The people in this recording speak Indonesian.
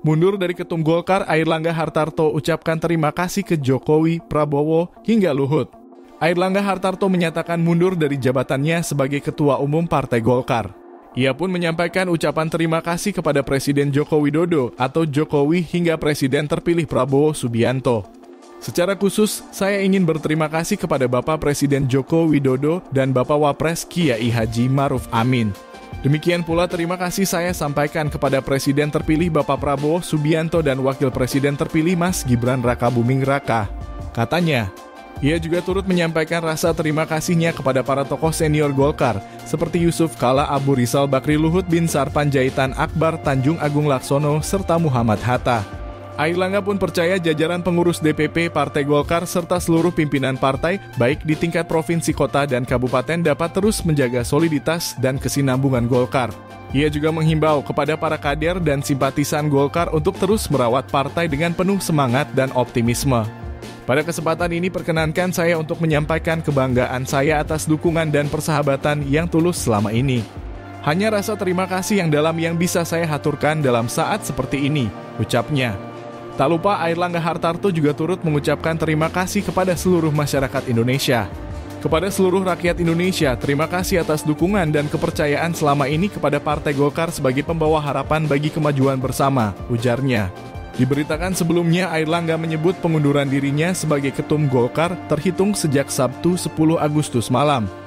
Mundur dari Ketum Golkar, Airlangga Hartarto ucapkan terima kasih ke Jokowi, Prabowo, hingga Luhut. Airlangga Hartarto menyatakan mundur dari jabatannya sebagai Ketua Umum Partai Golkar. Ia pun menyampaikan ucapan terima kasih kepada Presiden Joko Widodo atau Jokowi hingga Presiden terpilih Prabowo Subianto. Secara khusus, saya ingin berterima kasih kepada Bapak Presiden Joko Widodo dan Bapak Wapres Kiai Haji Maruf Amin. Demikian pula terima kasih saya sampaikan kepada Presiden terpilih Bapak Prabowo Subianto dan Wakil Presiden terpilih Mas Gibran Rakabuming Raka, katanya. Ia juga turut menyampaikan rasa terima kasihnya kepada para tokoh senior Golkar seperti Yusuf Kala, Abu Rizal Bakri Luhut, Binsar Panjaitan, Akbar, Tanjung Agung Laksono, serta Muhammad Hatta. Airlangga pun percaya jajaran pengurus DPP Partai Golkar serta seluruh pimpinan partai baik di tingkat provinsi, kota, dan kabupaten dapat terus menjaga soliditas dan kesinambungan Golkar. Ia juga menghimbau kepada para kader dan simpatisan Golkar untuk terus merawat partai dengan penuh semangat dan optimisme. Pada kesempatan ini perkenankan saya untuk menyampaikan kebanggaan saya atas dukungan dan persahabatan yang tulus selama ini. Hanya rasa terima kasih yang dalam yang bisa saya haturkan dalam saat seperti ini, ucapnya. Tak lupa Airlangga Hartarto juga turut mengucapkan terima kasih kepada seluruh masyarakat Indonesia. Kepada seluruh rakyat Indonesia, terima kasih atas dukungan dan kepercayaan selama ini kepada Partai Golkar sebagai pembawa harapan bagi kemajuan bersama, ujarnya. Diberitakan sebelumnya, Airlangga menyebut pengunduran dirinya sebagai Ketum Golkar terhitung sejak Sabtu 10 Agustus malam.